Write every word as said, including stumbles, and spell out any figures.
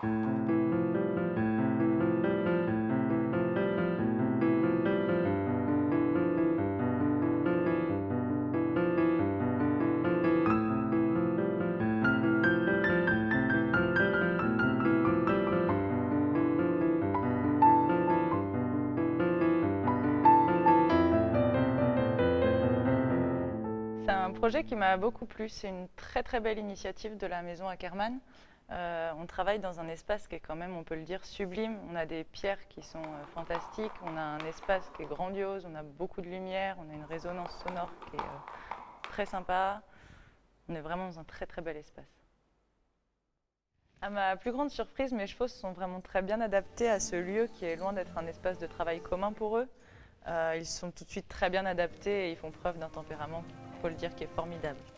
C'est un projet qui m'a beaucoup plu, c'est une très très belle initiative de la Maison Ackerman. Euh, on travaille dans un espace qui est quand même, on peut le dire, sublime. On a des pierres qui sont euh, fantastiques, on a un espace qui est grandiose, on a beaucoup de lumière, on a une résonance sonore qui est euh, très sympa. On est vraiment dans un très très bel espace. À ma plus grande surprise, mes chevaux se sont vraiment très bien adaptés à ce lieu qui est loin d'être un espace de travail commun pour eux. Euh, ils sont tout de suite très bien adaptés et ils font preuve d'un tempérament, il faut le dire, qui est formidable.